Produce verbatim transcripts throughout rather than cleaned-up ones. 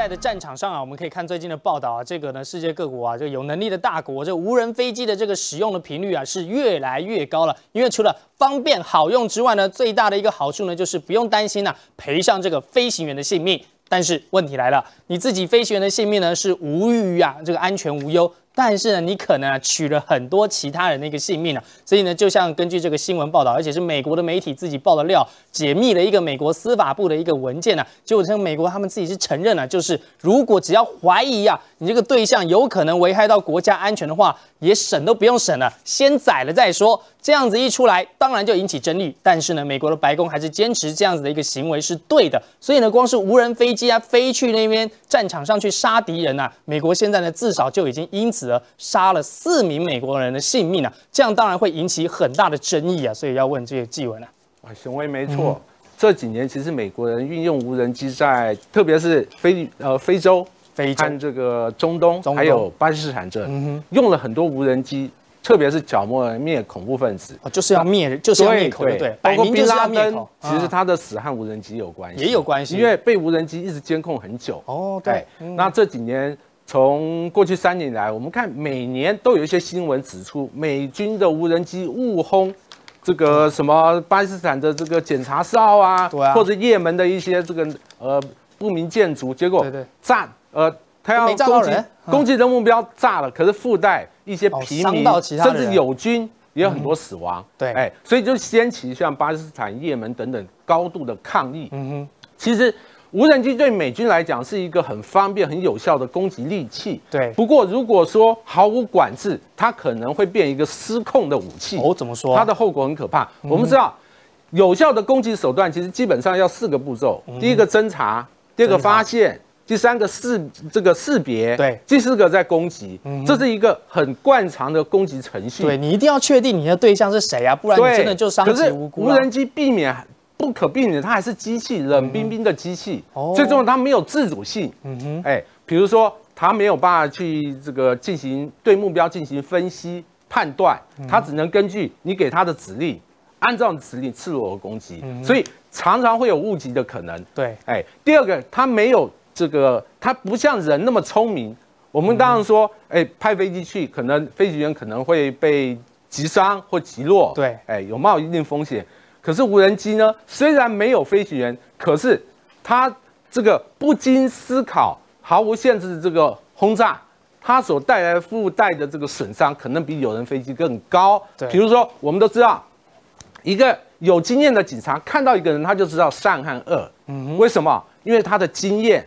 代的战场上啊，我们可以看最近的报道啊，这个呢，世界各国啊，这个有能力的大国，这无人飞机的这个使用的频率啊是越来越高了。因为除了方便好用之外呢，最大的一个好处呢，就是不用担心啊赔上这个飞行员的性命。但是问题来了，你自己飞行员的性命呢是无虞啊，这个安全无忧。 但是呢，你可能啊取了很多其他人的一个性命啊，所以呢，就像根据这个新闻报道，而且是美国的媒体自己爆的料，解密了一个美国司法部的一个文件呢、啊，结果称美国他们自己是承认了、啊，就是如果只要怀疑啊，你这个对象有可能危害到国家安全的话，也审都不用审了，先宰了再说。这样子一出来，当然就引起争议。但是呢，美国的白宫还是坚持这样子的一个行为是对的，所以呢，光是无人飞机啊飞去那边战场上去杀敌人啊，美国现在呢至少就已经因此。 杀了四名美国人的性命啊，这样当然会引起很大的争议啊，所以要问这个纪文啊。啊，熊威没错，嗯、这几年其实美国人运用无人机在，特别是非呃非洲、非洲和这个中东，中东还有巴基斯坦这，嗯、用了很多无人机，特别是剿灭恐怖分子，哦、就是要灭，就是要灭口对，对，包括宾拉登，其实他的死和无人机有关系，也有关系，因为被无人机一直监控很久。哦，对，嗯、那这几年。 从过去三年来，我们看每年都有一些新闻指出，美军的无人机误轰这个什么巴基斯坦的这个检察哨啊，啊或者也门的一些这个呃不明建筑，结果炸呃他要攻击、嗯、攻击的目标炸了，可是附带一些平民，哦、甚至友军也有很多死亡。嗯、对，哎，所以就掀起像巴基斯坦、也门等等高度的抗议。嗯哼，其实。 无人机对美军来讲是一个很方便、很有效的攻击利器。对，不过如果说毫无管制，它可能会变一个失控的武器。哦，怎么说？它的后果很可怕。嗯、我们知道，有效的攻击手段其实基本上要四个步骤：嗯、第一个侦查，第二个发现，第三个识这个识别，对，第四个在攻击。嗯、这是一个很惯常的攻击程序。对你一定要确定你的对象是谁啊，不然你真的就伤及无辜了。可是无人机避免。 不可避免，它还是机器，冷冰冰的机器。嗯、最重要，它没有自主性。嗯哼，哎，比如说，它没有办法去这个进行对目标进行分析判断，它只能根据你给它的指令，按照指令赤裸裸攻击，嗯、所以常常会有误击的可能。对，哎，第二个，它没有这个，它不像人那么聪明。我们当然说，嗯、哎，派飞机去，可能飞行员可能会被击伤或击落。对，哎，有冒一定风险。 可是无人机呢？虽然没有飞行员，可是它这个不经思考、毫无限制的这个轰炸，它所带来附带的这个损伤，可能比有人飞机更高。对，比如说我们都知道，一个有经验的警察看到一个人，他就知道善和恶。嗯，为什么？因为他的经验，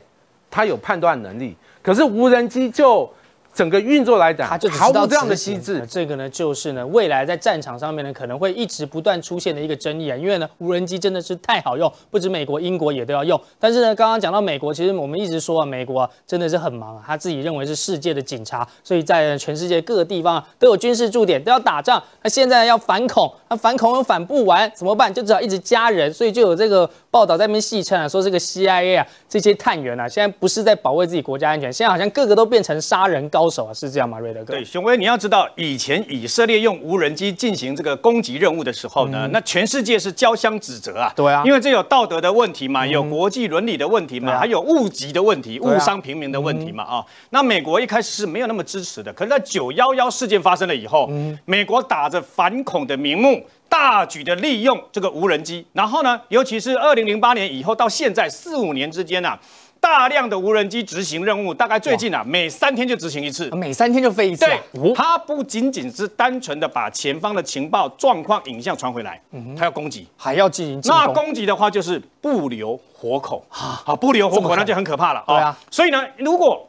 他有判断能力。可是无人机就。 整个运作来讲，它就毫无这样的机制。这个呢，就是呢，未来在战场上面呢，可能会一直不断出现的一个争议啊。因为呢，无人机真的是太好用，不止美国、英国也都要用。但是呢，刚刚讲到美国，其实我们一直说啊，美国啊真的是很忙啊，他自己认为是世界的警察，所以在全世界各个地方啊都有军事驻点，都要打仗。那现在要反恐，那反恐又反不完，怎么办？就只好一直加人。所以就有这个报道在那边戏称啊，说这个 C I A 啊，这些探员啊，现在不是在保卫自己国家安全，现在好像个个都变成杀人高手。 高手啊，是这样吗，瑞德哥？对，熊威，你要知道，以前以色列用无人机进行这个攻击任务的时候呢，嗯、那全世界是交相指责啊。对啊，因为这有道德的问题嘛，嗯、有国际伦理的问题嘛，啊、还有误击的问题、误伤平民的问题嘛啊。啊嗯、那美国一开始是没有那么支持的，可是在九一一事件发生了以后，嗯、美国打着反恐的名目。 大举的利用这个无人机，然后呢，尤其是二零零八年以后到现在四五年之间啊，大量的无人机执行任务，大概最近啊，每三天就执行一次，每三天就飞一次、啊。对，它不仅仅是单纯的把前方的情报状况影像传回来，嗯、它要攻击，还要进行进攻。那攻击的话就是不留活口啊，好，不留活口那就很可怕了啊。对啊，所以呢，如果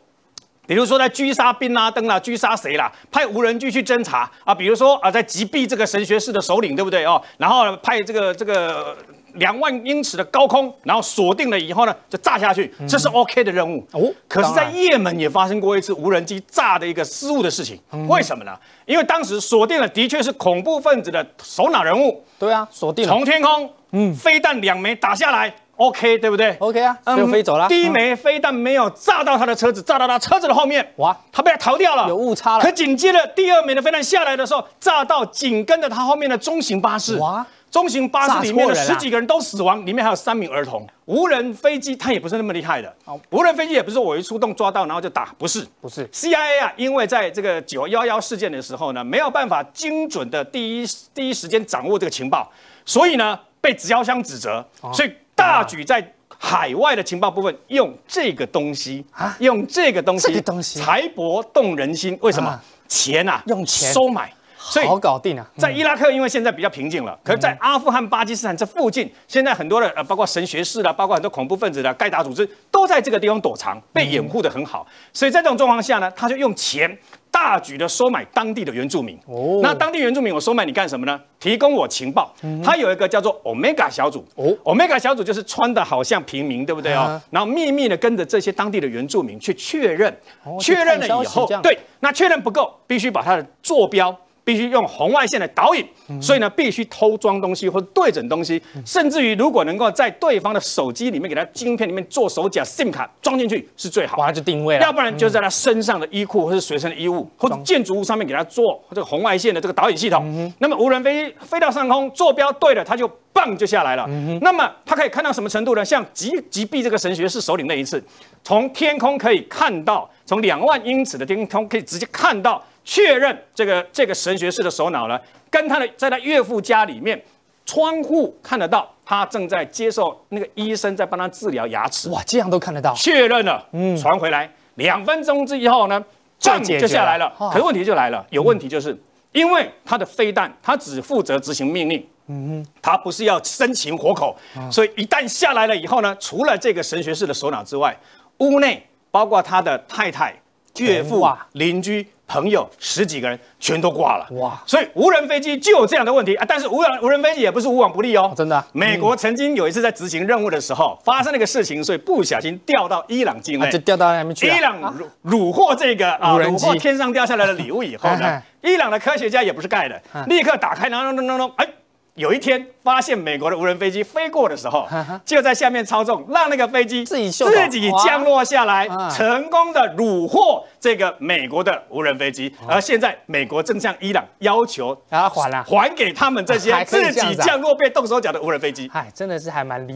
比如说在狙杀宾拉登啦，狙杀谁啦？派无人机去侦查啊，比如说啊，在击毙这个神学士的首领，对不对哦？然后派这个这个两万英尺的高空，然后锁定了以后呢，就炸下去，这是 OK 的任务哦。可是，在也门也发生过一次无人机炸的一个失误的事情，为什么呢？因为当时锁定了的确是恐怖分子的首脑人物。对啊，锁定了。从天空，嗯，飞弹两枚打下来。 OK， 对不对 ？OK 啊，就飞走了。第一枚飞弹没有炸到他的车子，炸到他车子的后面，哇，他被他逃掉了，有误差了。可紧接着第二枚的飞弹下来的时候，炸到紧跟着他后面的中型巴士，哇，中型巴士里面的十几个人都死亡，啊、里面还有三名儿童。无人飞机它也不是那么厉害的，哦、无人飞机也不是我一出动抓到然后就打，不是，不是。C I A 啊，因为在这个九一一事件的时候呢，没有办法精准的第一第一时间掌握这个情报，所以呢被直销商指责，哦、所以大举在海外的情报部分用这个东西，啊、用这个东西，这个东西财帛动人心，为什么？啊、钱啊，用钱收买。 所以好搞定啊！在伊拉克，因为现在比较平静了，可是，在阿富汗、巴基斯坦这附近，现在很多的呃，包括神学士啦，包括很多恐怖分子啦、盖达组织，都在这个地方躲藏，被掩护得很好。所以在这种状况下呢，他就用钱大举的收买当地的原住民。哦，那当地原住民，我收买你干什么呢？提供我情报。他有一个叫做 Omega 小组。哦 ，Omega 小组就是穿得好像平民，对不对哦？然后秘密的跟着这些当地的原住民去确认，确认了以后，对，那确认不够，必须把他的坐标。 必须用红外线来导引，嗯、所以呢，必须偷装东西或对准东西，嗯、甚至于如果能够在对方的手机里面给他晶片里面做手脚 SIM 卡装进去是最好，哇，就定位了。要不然就在他身上的衣裤或是随身的衣物、嗯、或者建筑物上面给他做这个红外线的这个导引系统。嗯、那么无人飞飞到上空，坐标对了，他就棒就下来了。嗯、那么他可以看到什么程度呢？像吉吉毕这个神学士首领那一次，从天空可以看到，从两万英尺的天空可以直接看到。 确认这个这个神学士的首脑呢，跟他的在他岳父家里面窗户看得到，他正在接受那个医生在帮他治疗牙齿。哇，这样都看得到。确认了，嗯，传回来两分钟之后呢，账就下来了。哦、可是问题就来了，有问题就是、嗯、因为他的飞弹，他只负责执行命令。 嗯，他不是要生擒活口，啊、所以一旦下来了以后呢，除了这个神学士的首脑之外，屋内包括他的太太、岳父、啊、邻居。 朋友十几个人全都挂了哇！所以无人飞机就有这样的问题啊！但是无人无人飞机也不是无往不利哦，真的、啊。嗯、美国曾经有一次在执行任务的时候发生了一个事情，所以不小心掉到伊朗境内，啊、就掉到那边去、啊。伊朗虏虏获这个啊，虏获天上掉下来的礼物以后呢，伊朗的科学家也不是盖的，立刻打开，然后咚咚咚，哎。 有一天发现美国的无人飞机飞过的时候，就在下面操纵，让那个飞机自己自己降落下来，成功的虏获这个美国的无人飞机。而现在美国正向伊朗要求啊还了还给他们这些自己降落被动手脚的无人飞机。哎，真的是还蛮离。